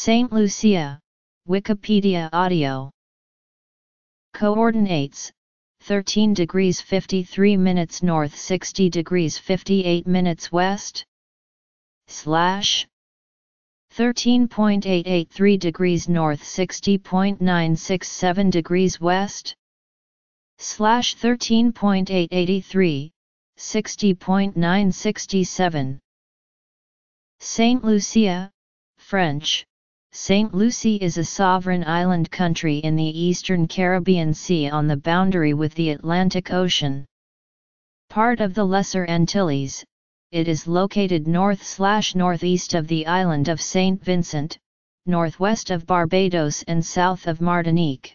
St. Lucia, Wikipedia Audio. Coordinates: 13 degrees 53 minutes north, 60 degrees 58 minutes west. / 13.883 degrees north, 60.967 degrees west. / 13.883, 60.967. Saint Lucia, French. Saint Lucie is a sovereign island country in the eastern Caribbean Sea on the boundary with the Atlantic Ocean. Part of the Lesser Antilles, it is located north/northeast of the island of Saint Vincent, northwest of Barbados and south of Martinique.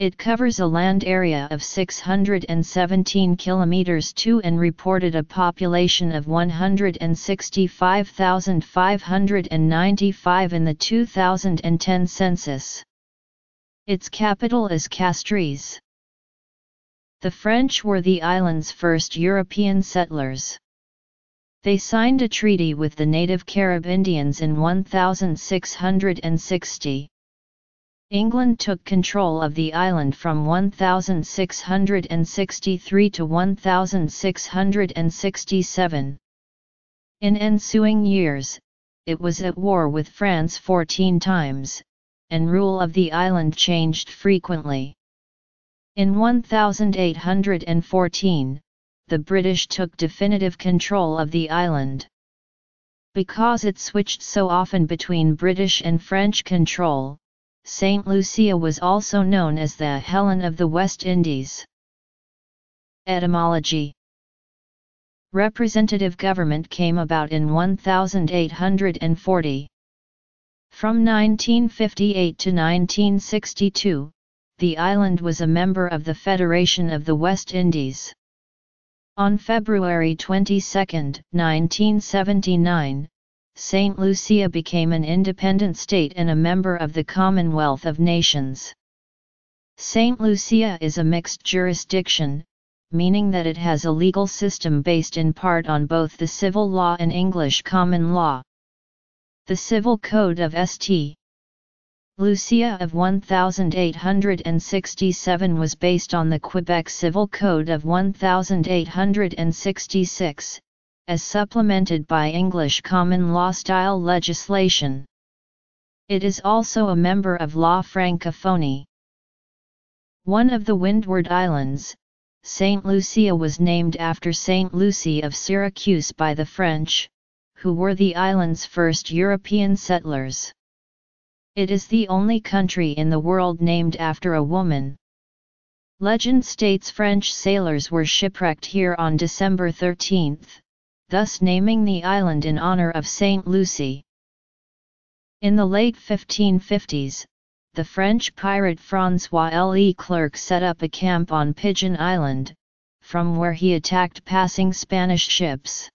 It covers a land area of 617 kilometers (2) and reported a population of 165,595 in the 2010 census. Its capital is Castries. The French were the island's first European settlers. They signed a treaty with the native Carib Indians in 1660. England took control of the island from 1663 to 1667. In ensuing years, it was at war with France 14 times, and rule of the island changed frequently. In 1814, the British took definitive control of the island. Because it switched so often between British and French control, Saint Lucia was also known as the Helen of the West Indies. Etymology. Representative government came about in 1840. From 1958 to 1962, the island was a member of the Federation of the West Indies. On February 22, 1979, Saint Lucia became an independent state and a member of the Commonwealth of Nations. Saint Lucia is a mixed jurisdiction, meaning that it has a legal system based in part on both the civil law and English common law. The Civil Code of St. Lucia of 1867 was based on the Quebec Civil Code of 1866. As supplemented by English common law-style legislation. It is also a member of La Francophonie. One of the Windward Islands, Saint Lucia was named after Saint Lucie of Syracuse by the French, who were the island's first European settlers. It is the only country in the world named after a woman. Legend states French sailors were shipwrecked here on December 13, thus naming the island in honor of Saint Lucie. In the late 1550s, the French pirate François Le Clerc set up a camp on Pigeon Island, from where he attacked passing Spanish ships.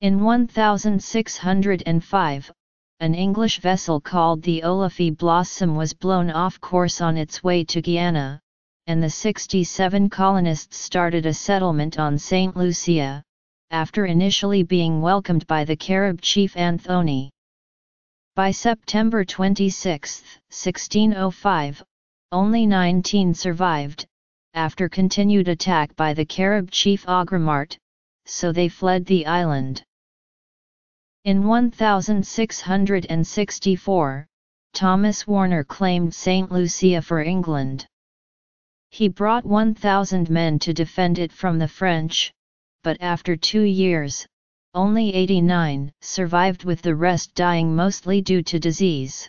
In 1605, an English vessel called the Oliffe Blossom was blown off course on its way to Guyana, and the 67 colonists started a settlement on Saint Lucia, after initially being welcomed by the Carib chief Anthony. By September 26, 1605, only 19 survived, after continued attack by the Carib chief Agramart, so they fled the island. In 1664, Thomas Warner claimed Saint Lucia for England. He brought 1,000 men to defend it from the French, but after 2 years, only 89 survived, with the rest dying mostly due to disease.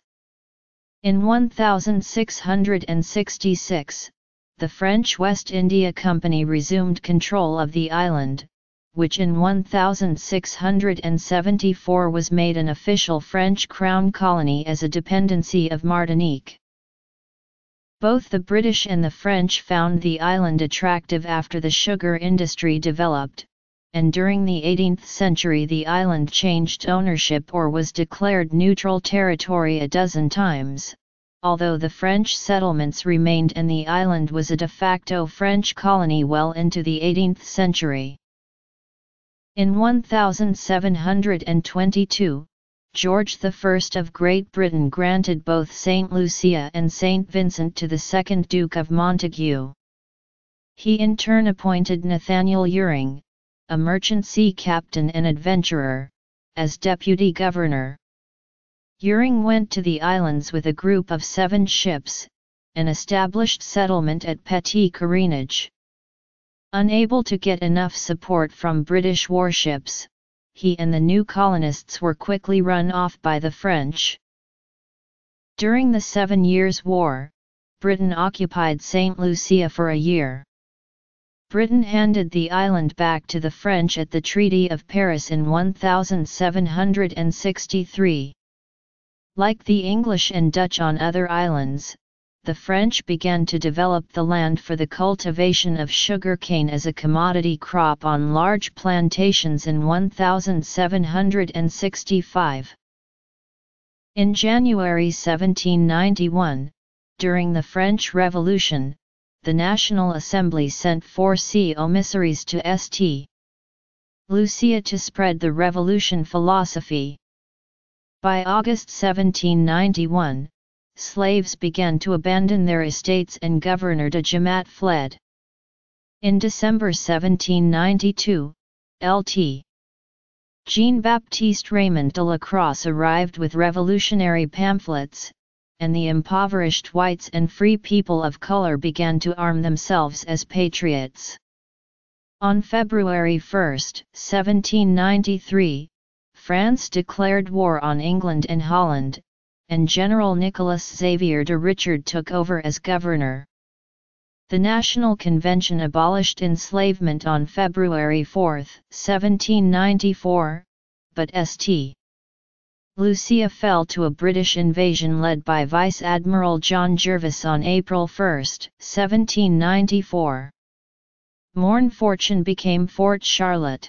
In 1666, the French West India Company resumed control of the island, which in 1674 was made an official French Crown colony as a dependency of Martinique. Both the British and the French found the island attractive after the sugar industry developed, and during the 18th century the island changed ownership or was declared neutral territory a dozen times, although the French settlements remained and the island was a de facto French colony well into the 18th century. In 1722, George I of Great Britain granted both St. Lucia and St. Vincent to the second Duke of Montague. He in turn appointed Nathaniel Euring, a merchant sea captain and adventurer, as deputy governor. Euring went to the islands with a group of 7 ships, and established settlement at Petit Carinage. Unable to get enough support from British warships, he and the new colonists were quickly run off by the French. During the 7 Years' War, Britain occupied St. Lucia for a year. Britain handed the island back to the French at the Treaty of Paris in 1763. Like the English and Dutch on other islands, the French began to develop the land for the cultivation of sugarcane as a commodity crop on large plantations in 1765. In January 1791, during the French Revolution, the National Assembly sent 4 commissaries to St. Lucia to spread the revolution philosophy. By August 1791, slaves began to abandon their estates and Governor de Jamaat fled. In December 1792, Lt. Jean-Baptiste Raymond de la Crosse arrived with revolutionary pamphlets, and the impoverished whites and free people of color began to arm themselves as patriots. On February 1, 1793, France declared war on England and Holland, and General Nicolas Xavier de Richard took over as governor. The National Convention abolished enslavement on February 4, 1794, but St. Lucia fell to a British invasion led by Vice Admiral John Jervis on April 1, 1794. Morne Fortune became Fort Charlotte.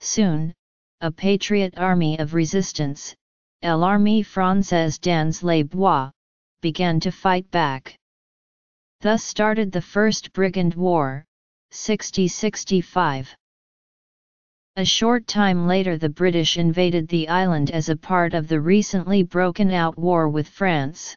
Soon, a patriot army of resistance, L'Armée Française dans les Bois, began to fight back. Thus started the First Brigand War, 1665. A short time later the British invaded the island as a part of the recently broken-out war with France.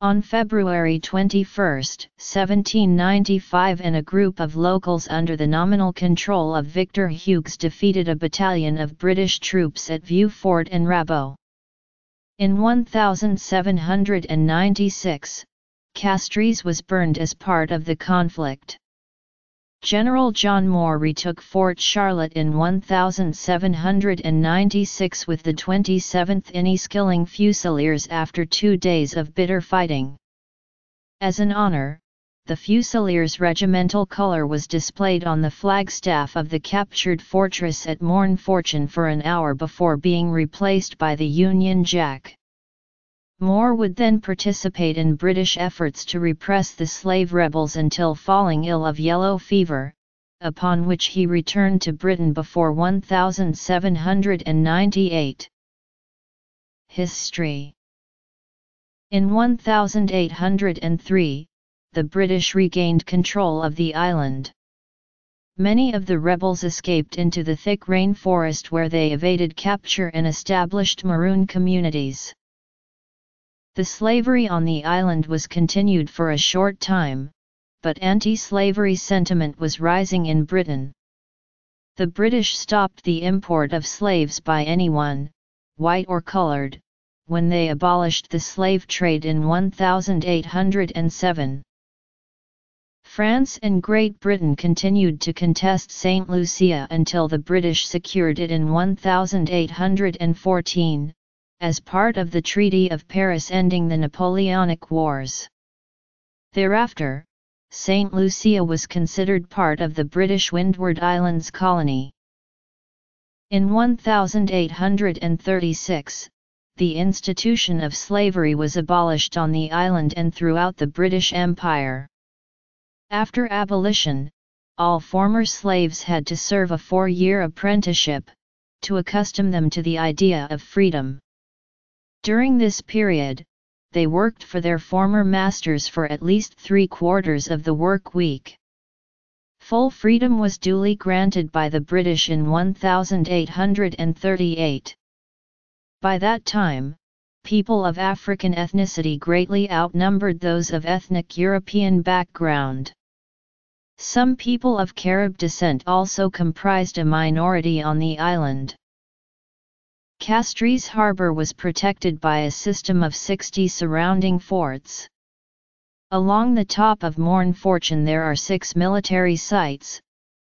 On February 21, 1795, and a group of locals under the nominal control of Victor Hugues defeated a battalion of British troops at Vieux-Fort and Rabaul. In 1796, Castries was burned as part of the conflict. General John Moore retook Fort Charlotte in 1796 with the 27th Enniskilling Fusiliers after 2 days of bitter fighting. As an honor, the Fusiliers' regimental color was displayed on the flagstaff of the captured fortress at Morne Fortune for an hour before being replaced by the Union Jack. Moore would then participate in British efforts to repress the slave rebels until falling ill of yellow fever, upon which he returned to Britain before 1798. History. In 1803, the British regained control of the island. Many of the rebels escaped into the thick rainforest where they evaded capture and established maroon communities. The slavery on the island was continued for a short time, but anti-slavery sentiment was rising in Britain. The British stopped the import of slaves by anyone, white or coloured, when they abolished the slave trade in 1807. France and Great Britain continued to contest St. Lucia until the British secured it in 1814. As part of the Treaty of Paris ending the Napoleonic Wars. Thereafter, St. Lucia was considered part of the British Windward Islands colony. In 1836, the institution of slavery was abolished on the island and throughout the British Empire. After abolition, all former slaves had to serve a 4-year apprenticeship, to accustom them to the idea of freedom. During this period, they worked for their former masters for at least 3/4 of the work week. Full freedom was duly granted by the British in 1838. By that time, people of African ethnicity greatly outnumbered those of ethnic European background. Some people of Carib descent also comprised a minority on the island. Castries Harbour was protected by a system of 60 surrounding forts. Along the top of Morne Fortune there are 6 military sites.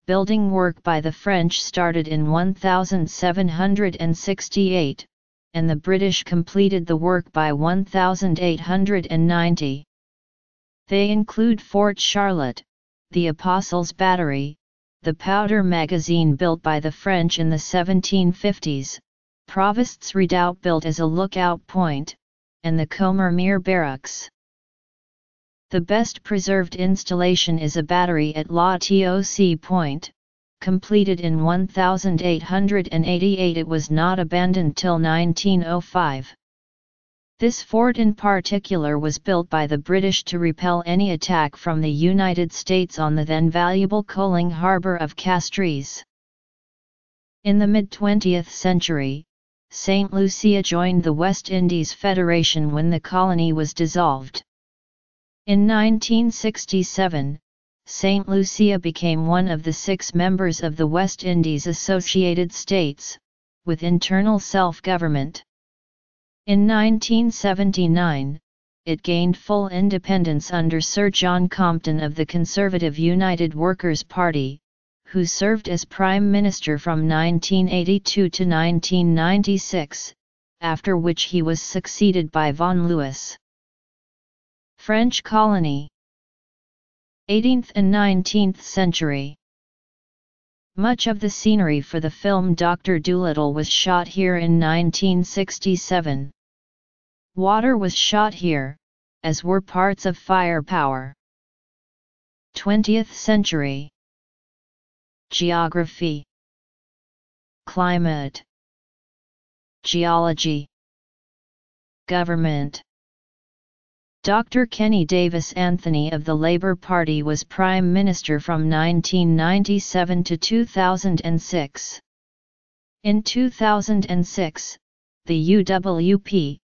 Building work by the French started in 1768, and the British completed the work by 1890. They include Fort Charlotte, the Apostles' Battery, the powder magazine built by the French in the 1750s, Provost's Redoubt built as a lookout point, and the Commermere Barracks. The best preserved installation is a battery at La Toc Point. Completed in 1888, it was not abandoned till 1905. This fort in particular was built by the British to repel any attack from the United States on the then valuable coaling harbour of Castries. In the mid-20th century, St. Lucia joined the West Indies Federation when the colony was dissolved. In 1967, St. Lucia became one of the 6 members of the West Indies Associated States, with internal self-government. In 1979, it gained full independence under Sir John Compton of the Conservative United Workers' Party, who served as Prime Minister from 1982 to 1996, after which he was succeeded by Vaughan Lewis. French colony. 18th and 19th century. Much of the scenery for the film Dr. Dolittle was shot here in 1967. Water was shot here, as were parts of firepower. 20th century. Geography. Climate. Geology. Government. Dr. Kenny Davis Anthony of the Labour Party was Prime Minister from 1997 to 2006. In 2006, the UWP,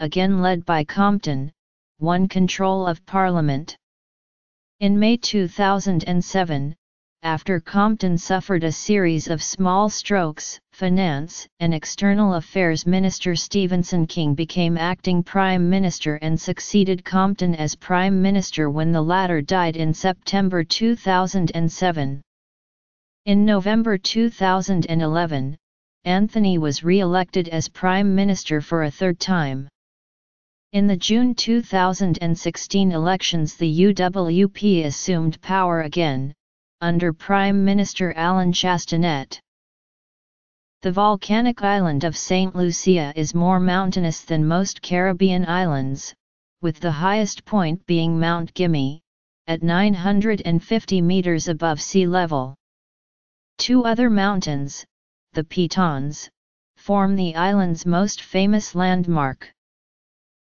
again led by Compton, won control of Parliament. In May 2007, after Compton suffered a series of small strokes, Finance and External Affairs Minister Stephenson King became acting Prime Minister and succeeded Compton as Prime Minister when the latter died in September 2007. In November 2011, Anthony was re-elected as Prime Minister for a third time. In the June 2016 elections, the UWP assumed power again, under Prime Minister Alan Chastanet. The volcanic island of St. Lucia is more mountainous than most Caribbean islands, with the highest point being Mount Gimi, at 950 meters above sea level. 2 other mountains, the Pitons, form the island's most famous landmark.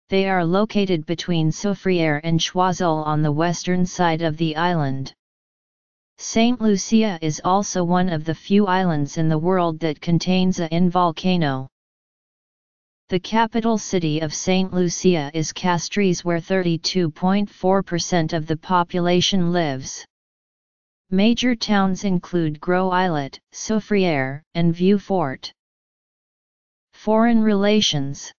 They are located between Soufriere and Choiseul on the western side of the island. St. Lucia is also one of the few islands in the world that contains an volcano. The capital city of St. Lucia is Castries, where 32.4% of the population lives. Major towns include Gros Islet, Soufriere, and Vieux Fort. Foreign relations.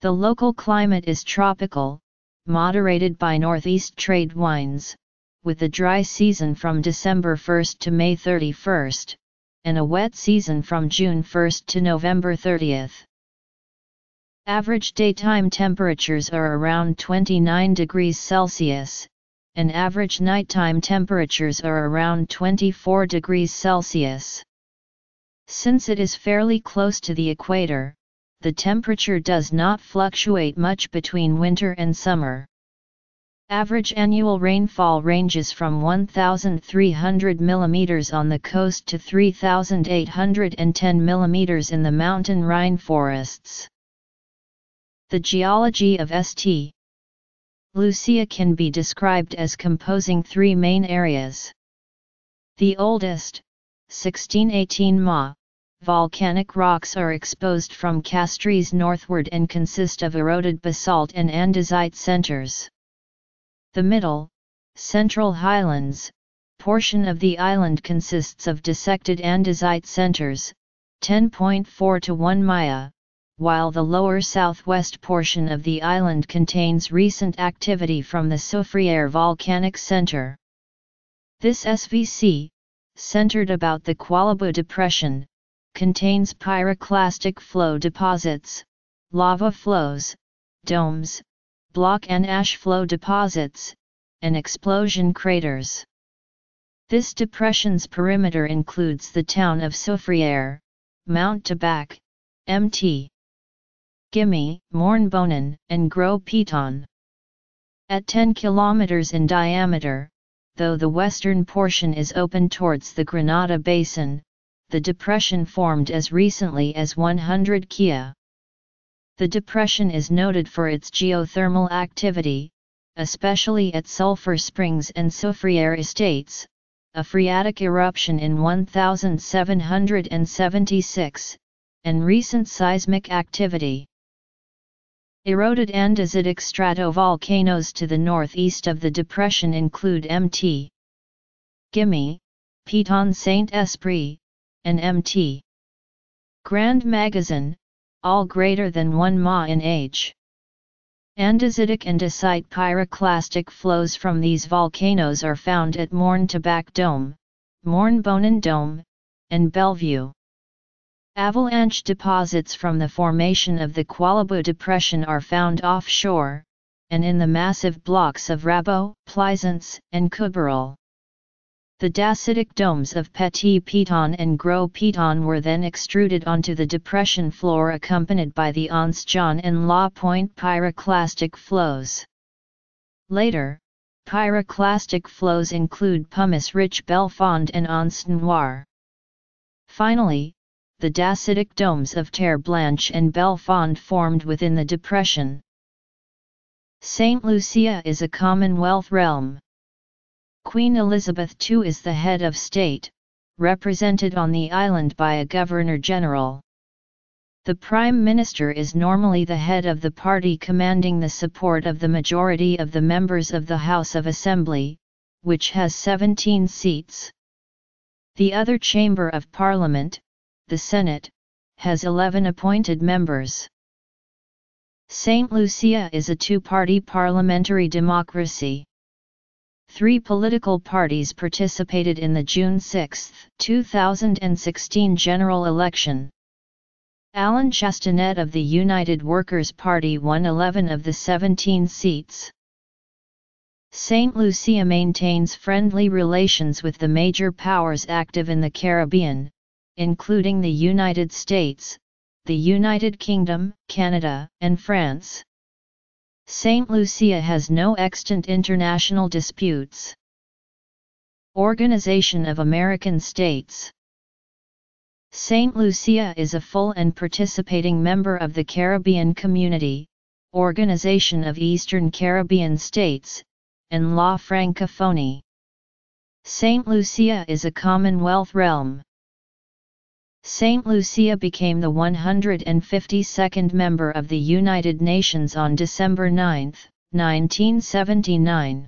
The local climate is tropical, moderated by northeast trade winds, with a dry season from December 1 to May 31, and a wet season from June 1 to November 30. Average daytime temperatures are around 29 degrees Celsius, and average nighttime temperatures are around 24 degrees Celsius. Since it is fairly close to the equator, the temperature does not fluctuate much between winter and summer. Average annual rainfall ranges from 1,300 mm on the coast to 3,810 mm in the mountain rainforests. The geology of St. Lucia can be described as composing 3 main areas. The oldest, 1618 Ma, Volcanic rocks are exposed from Castries northward and consist of eroded basalt and andesite centers. The middle, central highlands, portion of the island consists of dissected andesite centers, 10.4 to 1 Mya, while the lower southwest portion of the island contains recent activity from the Soufriere volcanic center. This SVC, centered about the Qualibou depression, contains pyroclastic flow deposits, lava flows, domes, block and ash flow deposits, and explosion craters. This depression's perimeter includes the town of Soufriere, Mount Tabac, Mt. Gimi, Morne-Bonin, and Gros Piton. At 10 kilometers in diameter, though the western portion is open towards the Granada Basin, the depression formed as recently as 100 Kia. The depression is noted for its geothermal activity, especially at Sulphur Springs and Soufriere Estates, a phreatic eruption in 1776, and recent seismic activity. Eroded andesitic stratovolcanoes to the northeast of the depression include Mt. Gimi, Piton Saint-Esprit, and Mt. Grand Magazine, all greater than 1 Ma in age. Andesitic and andesite pyroclastic flows from these volcanoes are found at Morne-Tabac Dome, Morne-Bonin Dome, and Bellevue. Avalanche deposits from the formation of the Qualibou Depression are found offshore, and in the massive blocks of Rabaul, Plaisance, and Couberol. The dacitic domes of Petit Piton and Gros Piton were then extruded onto the depression floor accompanied by the Anse John and La Pointe pyroclastic flows. Later, pyroclastic flows include pumice-rich Bellefonds and Anse Noire. Finally, the dacitic domes of Terre Blanche and Bellefonds formed within the depression. Saint Lucia is a Commonwealth realm. Queen Elizabeth II is the head of state, represented on the island by a governor-general. The prime minister is normally the head of the party commanding the support of the majority of the members of the House of Assembly, which has 17 seats. The other chamber of parliament, the Senate, has 11 appointed members. Saint Lucia is a two-party parliamentary democracy. Three political parties participated in the June 6, 2016 general election. Alan Chastanet of the United Workers' Party won 11 of the 17 seats. Saint Lucia maintains friendly relations with the major powers active in the Caribbean, including the United States, the United Kingdom, Canada, and France. Saint Lucia has no extant international disputes. Organization of American States. Saint Lucia is a full and participating member of the Caribbean Community, Organization of Eastern Caribbean States, and La Francophonie. Saint Lucia is a Commonwealth realm. Saint Lucia became the 152nd member of the United Nations on December 9, 1979.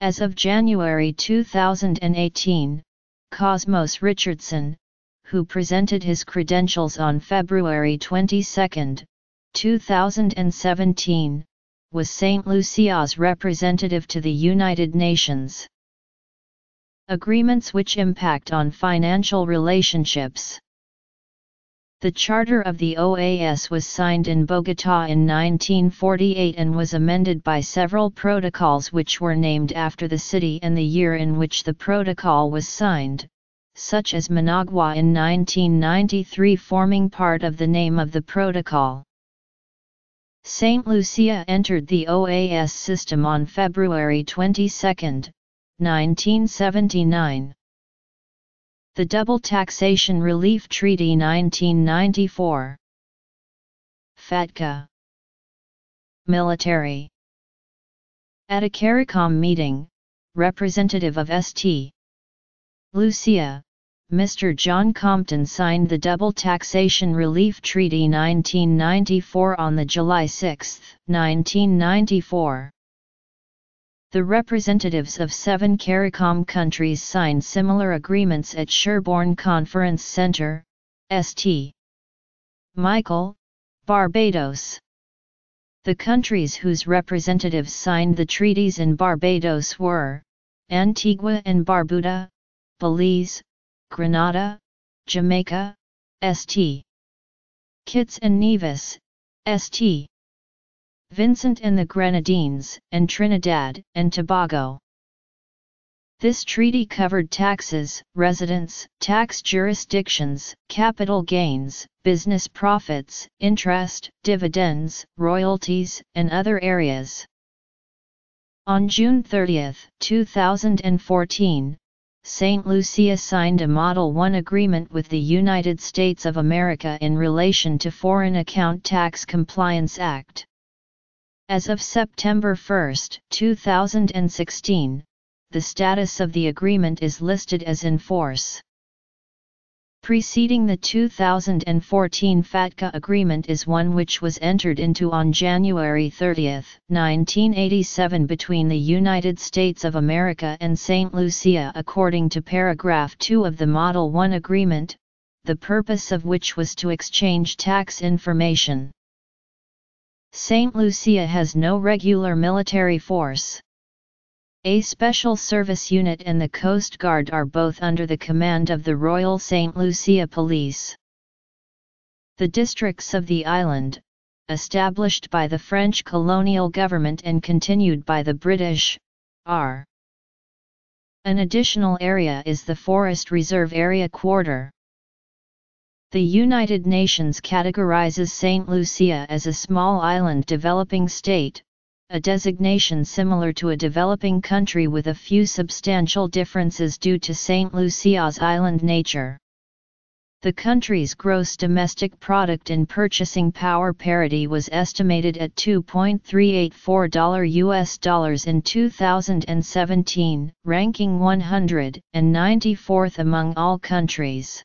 As of January 2018, Cosmos Richardson, who presented his credentials on February 22, 2017, was Saint Lucia's representative to the United Nations. Agreements which impact on financial relationships. The Charter of the OAS was signed in Bogotá in 1948 and was amended by several protocols which were named after the city and the year in which the protocol was signed, such as Managua in 1993 forming part of the name of the protocol. Saint Lucia entered the OAS system on February 22, 1979. The Double Taxation Relief Treaty 1994. FATCA. Military. At a CARICOM meeting, representative of St. Lucia, Mr. John Compton signed the Double Taxation Relief Treaty 1994 on the July 6, 1994. The representatives of 7 CARICOM countries signed similar agreements at Sherborne Conference Center, St. Michael, Barbados. The countries whose representatives signed the treaties in Barbados were Antigua and Barbuda, Belize, Grenada, Jamaica, St. Kitts and Nevis, St. Vincent and the Grenadines, and Trinidad and Tobago. This treaty covered taxes, residence, tax jurisdictions, capital gains, business profits, interest, dividends, royalties, and other areas. On June 30, 2014, St. Lucia signed a Model 1 agreement with the United States of America in relation to Foreign Account Tax Compliance Act. As of September 1, 2016, the status of the agreement is listed as in force. Preceding the 2014 FATCA agreement is one which was entered into on January 30, 1987 between the United States of America and St. Lucia according to paragraph 2 of the Model 1 agreement, the purpose of which was to exchange tax information. St. Lucia has no regular military force. A Special Service Unit and the Coast Guard are both under the command of the Royal St. Lucia Police. The districts of the island, established by the French colonial government and continued by the British, are. An additional area is the Forest Reserve Area Quarter. The United Nations categorizes St. Lucia as a small island developing state, a designation similar to a developing country with a few substantial differences due to St. Lucia's island nature. The country's gross domestic product and purchasing power parity was estimated at $2.384 in 2017, ranking 194th among all countries.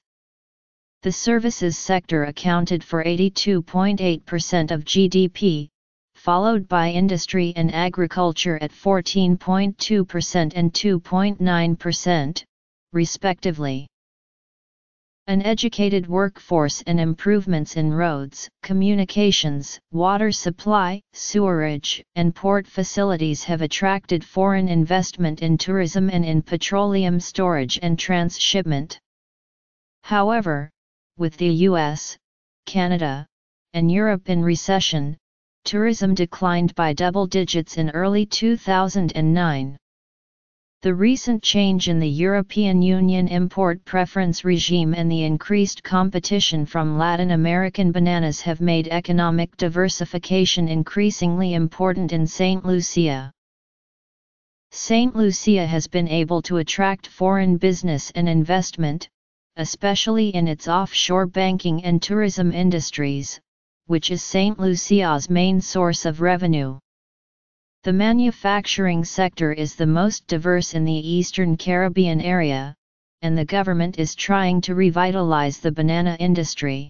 The services sector accounted for 82.8% of GDP, followed by industry and agriculture at 14.2% and 2.9%, respectively. An educated workforce and improvements in roads, communications, water supply, sewerage, and port facilities have attracted foreign investment in tourism and in petroleum storage and transshipment. However, with the US, Canada, and Europe in recession, tourism declined by double digits in early 2009. The recent change in the European Union import preference regime and the increased competition from Latin American bananas have made economic diversification increasingly important in St. Lucia. St. Lucia has been able to attract foreign business and investment, especially in its offshore banking and tourism industries, which is St. Lucia's main source of revenue. The manufacturing sector is the most diverse in the Eastern Caribbean area, and the government is trying to revitalize the banana industry.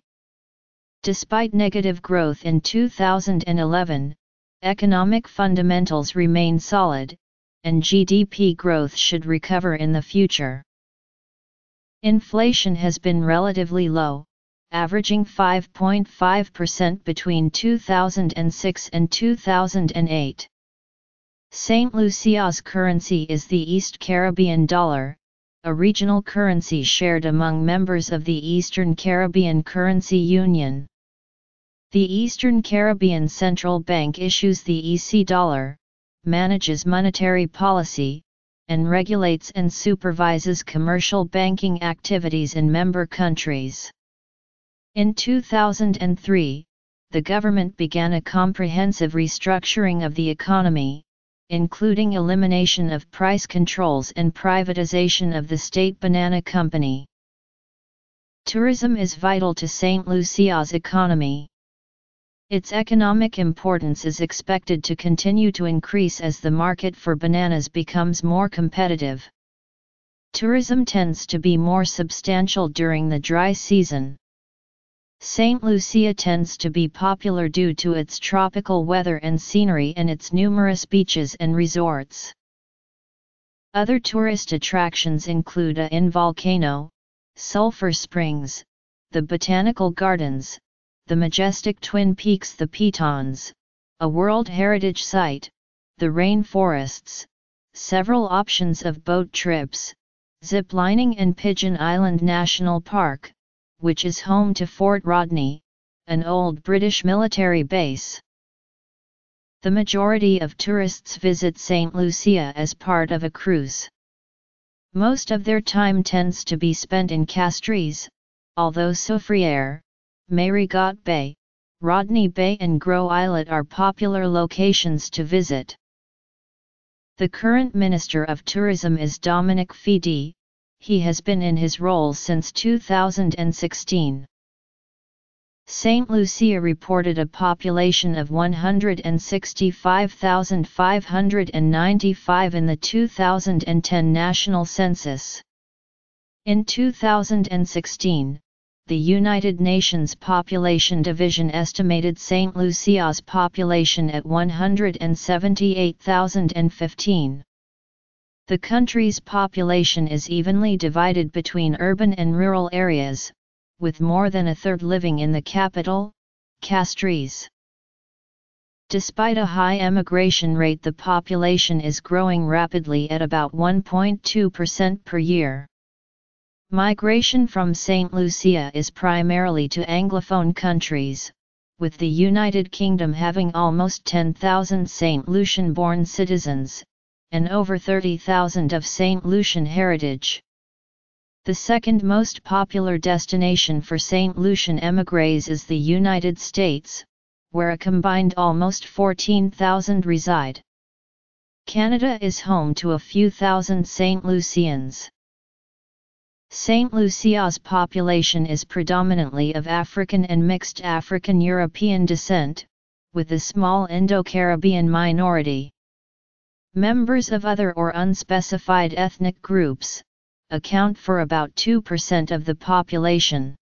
Despite negative growth in 2011, economic fundamentals remain solid, and GDP growth should recover in the future. Inflation has been relatively low, averaging 5.5% between 2006 and 2008. St. Lucia's currency is the East Caribbean dollar, a regional currency shared among members of the Eastern Caribbean Currency Union. The Eastern Caribbean Central Bank issues the EC dollar, manages monetary policy, and regulates and supervises commercial banking activities in member countries. In 2003, the government began a comprehensive restructuring of the economy, including elimination of price controls and privatization of the state banana company. Tourism is vital to St. Lucia's economy. Its economic importance is expected to continue to increase as the market for bananas becomes more competitive. tourism tends to be more substantial during the dry season. St. Lucia tends to be popular due to its tropical weather and scenery and its numerous beaches and resorts. Other tourist attractions include a Inn volcano, sulfur springs, the botanical gardens, the majestic Twin Peaks, the Tetons, a World Heritage Site, the rainforests, several options of boat trips, zip lining, and Pigeon Island National Park, which is home to Fort Rodney, an old British military base. The majority of tourists visit St. Lucia as part of a cruise. Most of their time tends to be spent in Castries, although Soufriere, Marigot Bay, Rodney Bay and Gros Islet are popular locations to visit. The current Minister of Tourism is Dominic Fidi. He has been in his role since 2016. St. Lucia reported a population of 165,595 in the 2010 national census. In 2016, the United Nations Population Division estimated St. Lucia's population at 178,015. The country's population is evenly divided between urban and rural areas, with more than a third living in the capital, Castries. Despite a high emigration rate, the population is growing rapidly at about 1.2% per year. Migration from St. Lucia is primarily to Anglophone countries, with the United Kingdom having almost 10,000 St. Lucian-born citizens, and over 30,000 of St. Lucian heritage. The second most popular destination for St. Lucian émigrés is the United States, where a combined almost 14,000 reside. Canada is home to a few thousand St. Lucians. St. Lucia's population is predominantly of African and mixed African-European descent, with a small Indo-Caribbean minority. Members of other or unspecified ethnic groups account for about 2% of the population.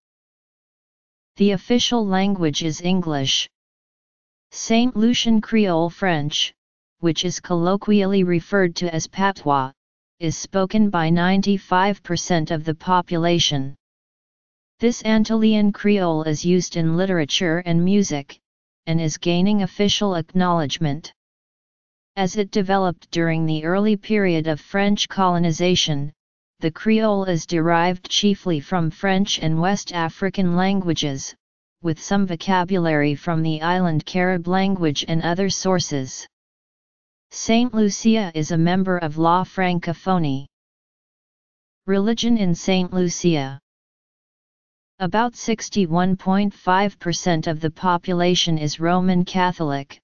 The official language is English. St. Lucian Creole French, which is colloquially referred to as patois, is spoken by 95% of the population. This Antillean Creole is used in literature and music, and is gaining official acknowledgement. As it developed during the early period of French colonization, the Creole is derived chiefly from French and West African languages, with some vocabulary from the island Carib language and other sources. St. Lucia is a member of La Francophonie. Religion in St. Lucia. About 61.5% of the population is Roman Catholic,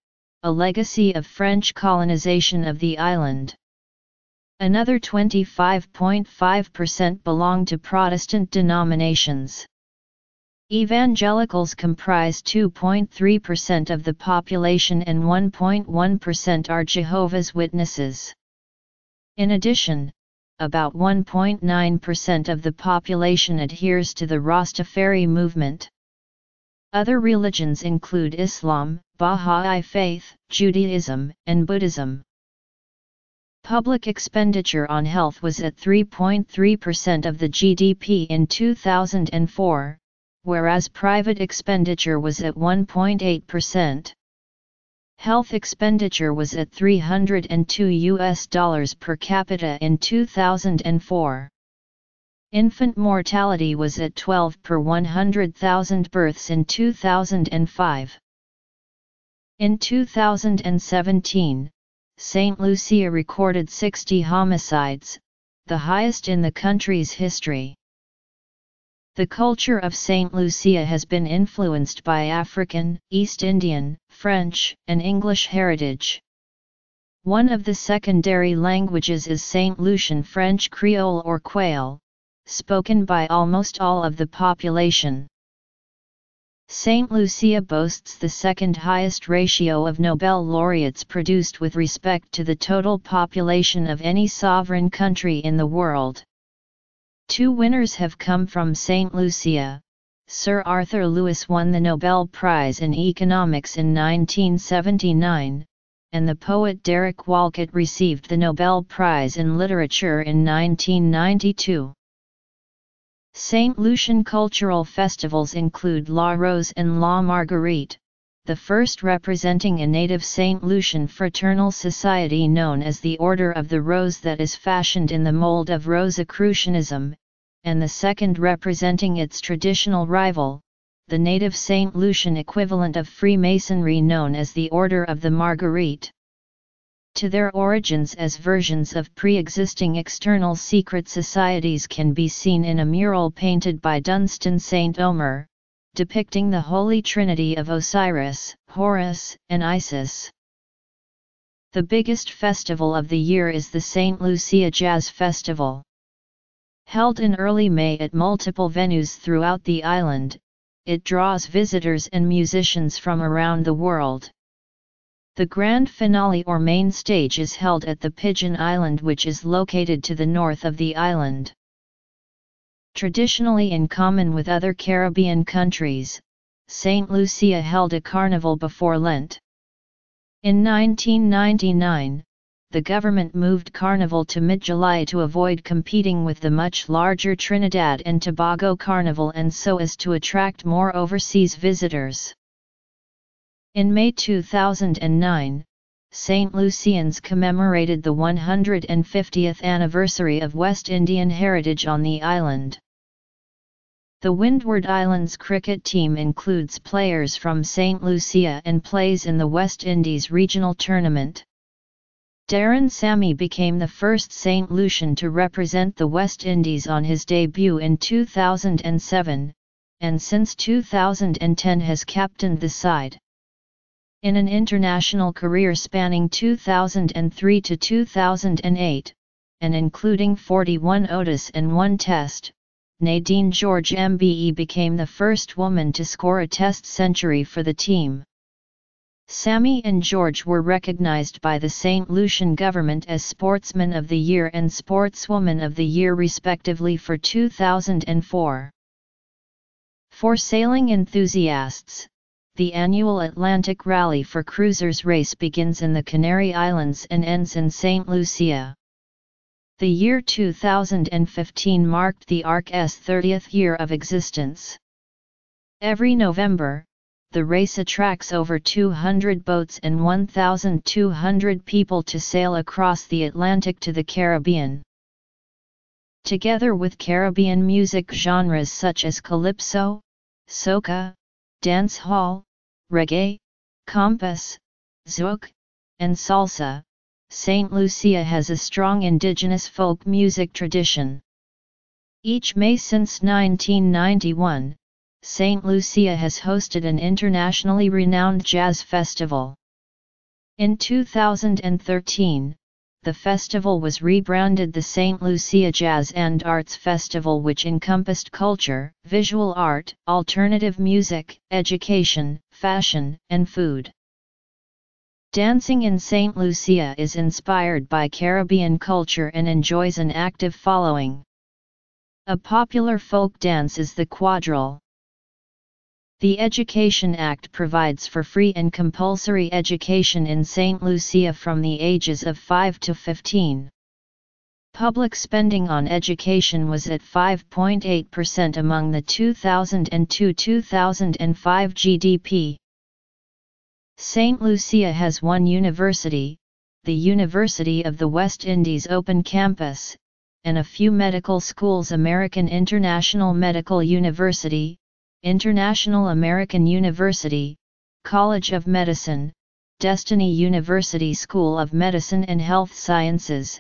a legacy of French colonization of the island. Another 25.5% belong to Protestant denominations. Evangelicals comprise 2.3% of the population and 1.1% are Jehovah's Witnesses. In addition, about 1.9% of the population adheres to the Rastafari movement. Other religions include Islam, Baha'i Faith, Judaism, and Buddhism. Public expenditure on health was at 3.3% of the GDP in 2004, whereas private expenditure was at 1.8%. Health expenditure was at $302 per capita in 2004. Infant mortality was at 12 per 100,000 births in 2005. In 2017, St. Lucia recorded 60 homicides, the highest in the country's history. The culture of St. Lucia has been influenced by African, East Indian, French, and English heritage. One of the secondary languages is St. Lucian French Creole or Creole, spoken by almost all of the population. St. Lucia boasts the second highest ratio of Nobel laureates produced with respect to the total population of any sovereign country in the world. Two winners have come from St. Lucia. Sir Arthur Lewis won the Nobel Prize in Economics in 1979, and the poet Derek Walcott received the Nobel Prize in Literature in 1992. St. Lucian cultural festivals include La Rose and La Marguerite, the first representing a native St. Lucian fraternal society known as the Order of the Rose that is fashioned in the mold of Rosicrucianism, and the second representing its traditional rival, the native St. Lucian equivalent of Freemasonry known as the Order of the Marguerite. To their origins as versions of pre-existing external secret societies can be seen in a mural painted by Dunstan St. Omer, depicting the Holy Trinity of Osiris, Horus, and Isis. The biggest festival of the year is the St. Lucia Jazz Festival. Held in early May at multiple venues throughout the island, it draws visitors and musicians from around the world. The grand finale or main stage is held at the Pigeon Island, which is located to the north of the island. Traditionally, in common with other Caribbean countries, St. Lucia held a carnival before Lent. In 1999, the government moved Carnival to mid-July to avoid competing with the much larger Trinidad and Tobago Carnival and so as to attract more overseas visitors. In May 2009, St. Lucians commemorated the 150th anniversary of West Indian heritage on the island. The Windward Islands cricket team includes players from St. Lucia and plays in the West Indies regional tournament. Darren Sammy became the first St. Lucian to represent the West Indies on his debut in 2007, and since 2010 has captained the side. In an international career spanning 2003 to 2008, and including 41 ODIs and one Test, Nadine George MBE became the first woman to score a Test century for the team. Sammy and George were recognized by the St. Lucian government as Sportsman of the Year and Sportswoman of the Year respectively for 2004. For sailing enthusiasts, the annual Atlantic Rally for Cruisers race begins in the Canary Islands and ends in St. Lucia. The year 2015 marked the ARC's 30th year of existence. Every November, the race attracts over 200 boats and 1,200 people to sail across the Atlantic to the Caribbean. Together with Caribbean music genres such as calypso, soca, dance hall, reggae, compas, zouk, and salsa, St. Lucia has a strong indigenous folk music tradition. Each May since 1991, St. Lucia has hosted an internationally renowned jazz festival. In 2013, the festival was rebranded the St. Lucia Jazz and Arts Festival, which encompassed culture, visual art, alternative music, education, fashion, and food. Dancing in St. Lucia is inspired by Caribbean culture and enjoys an active following. A popular folk dance is the quadrille. The Education Act provides for free and compulsory education in St. Lucia from the ages of 5 to 15. Public spending on education was at 5.8% among the 2002-2005 GDP. St. Lucia has one university, the University of the West Indies Open Campus, and a few medical schools: American International Medical University, International American University, College of Medicine, Destiny University School of Medicine and Health Sciences,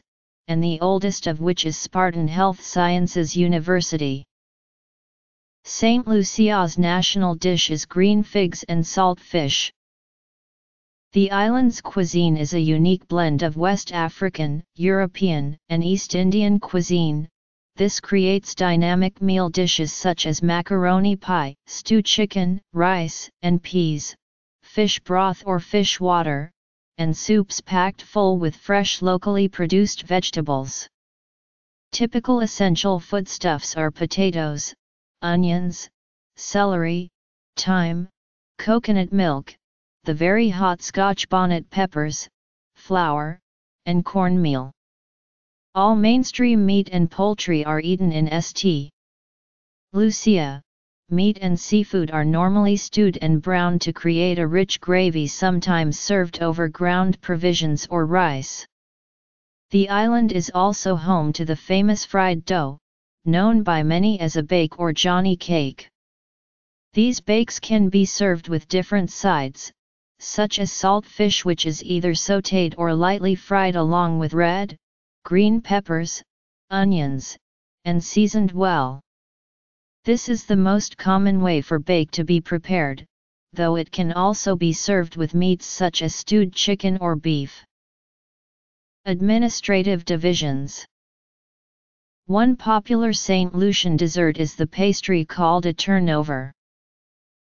and the oldest of which is Spartan Health Sciences University. St. Lucia's national dish is green figs and salt fish. The island's cuisine is a unique blend of West African, European, and East Indian cuisine. This creates dynamic meal dishes such as macaroni pie, stewed chicken, rice and peas, fish broth or fish water, and soups packed full with fresh locally produced vegetables. Typical essential foodstuffs are potatoes, onions, celery, thyme, coconut milk, the very hot Scotch bonnet peppers, flour, and cornmeal. All mainstream meat and poultry are eaten in St. Lucia. Meat and seafood are normally stewed and browned to create a rich gravy, sometimes served over ground provisions or rice. The island is also home to the famous fried dough, known by many as a bake or Johnny cake. These bakes can be served with different sides, such as salt fish, which is either sautéed or lightly fried along with red, green peppers, onions, and seasoned well. This is the most common way for bake to be prepared, though it can also be served with meats such as stewed chicken or beef. Administrative divisions. One popular St. Lucian dessert is the pastry called a turnover.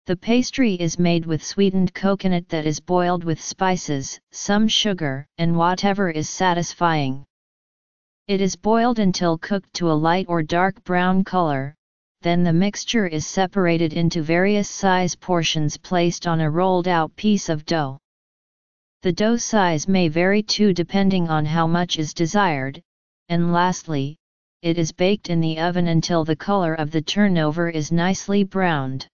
The pastry is made with sweetened coconut that is boiled with spices, some sugar, and whatever is satisfying. It is boiled until cooked to a light or dark brown color. Then the mixture is separated into various size portions placed on a rolled out piece of dough. The dough size may vary too depending on how much is desired, and lastly, it is baked in the oven until the color of the turnover is nicely browned.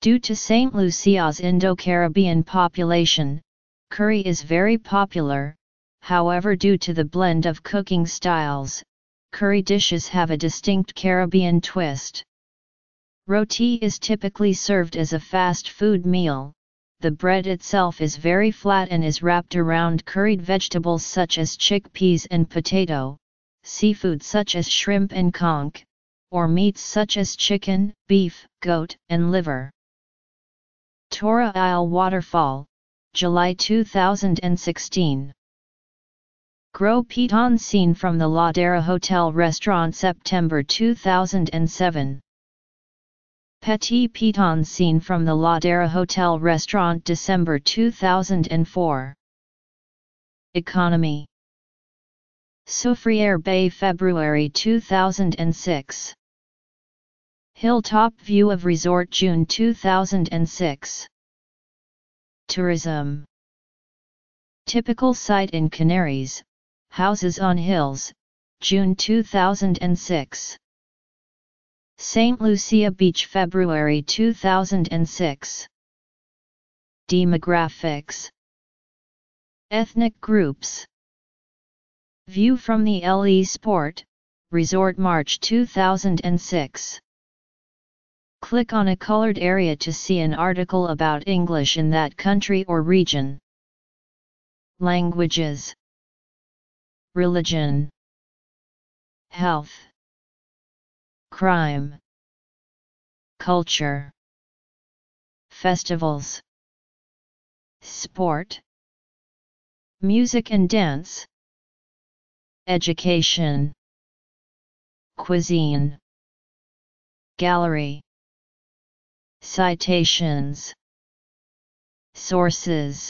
Due to St. Lucia's Indo-Caribbean population, curry is very popular. However, due to the blend of cooking styles, curry dishes have a distinct Caribbean twist. Roti is typically served as a fast food meal. The bread itself is very flat and is wrapped around curried vegetables such as chickpeas and potato, seafood such as shrimp and conch, or meats such as chicken, beef, goat, and liver. Torre Isle Waterfall, July 2016. Gros Piton seen from the Ladera Hotel Restaurant, September 2007. Petit Piton seen from the Ladera Hotel Restaurant, December 2004. Economy. Soufriere Bay, February 2006. Hilltop View of Resort, June 2006. Tourism. Typical site in Canaries. Houses on Hills, June 2006. St. Lucia Beach, February 2006. Demographics. Ethnic groups. View from the Le Sport Resort, March 2006. Click on a colored area to see an article about English in that country or region. Languages. Religion. Health. Crime. Culture. Festivals. Sport. Music and dance. Education. Cuisine. Gallery. Citations. Sources.